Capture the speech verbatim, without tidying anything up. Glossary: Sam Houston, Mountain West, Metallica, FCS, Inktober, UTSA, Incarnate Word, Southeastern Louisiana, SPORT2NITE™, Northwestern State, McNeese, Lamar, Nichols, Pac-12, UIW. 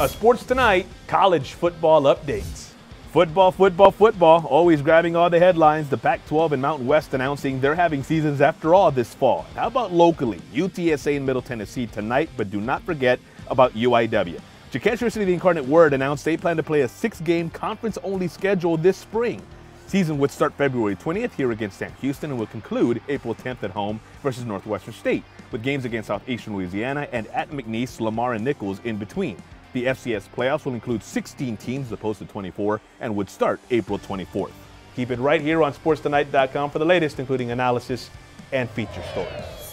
A Sports two Nite college football updates. Football, football, football, always grabbing all the headlines. The Pac twelve and Mountain West announcing they're having seasons after all this fall. How about locally? U T S A in Middle Tennessee tonight, but do not forget about U I W. Chickasha City, the Incarnate Word, announced they plan to play a six-game conference-only schedule this spring. Season would start February twentieth here against Sam Houston and will conclude April tenth at home versus Northwestern State, with games against Southeastern Louisiana and at McNeese, Lamar, and Nichols in between. The F C S playoffs will include sixteen teams as opposed to twenty-four and would start April twenty-fourth. Keep it right here on Sports two Nite dot com for the latest, including analysis and feature stories.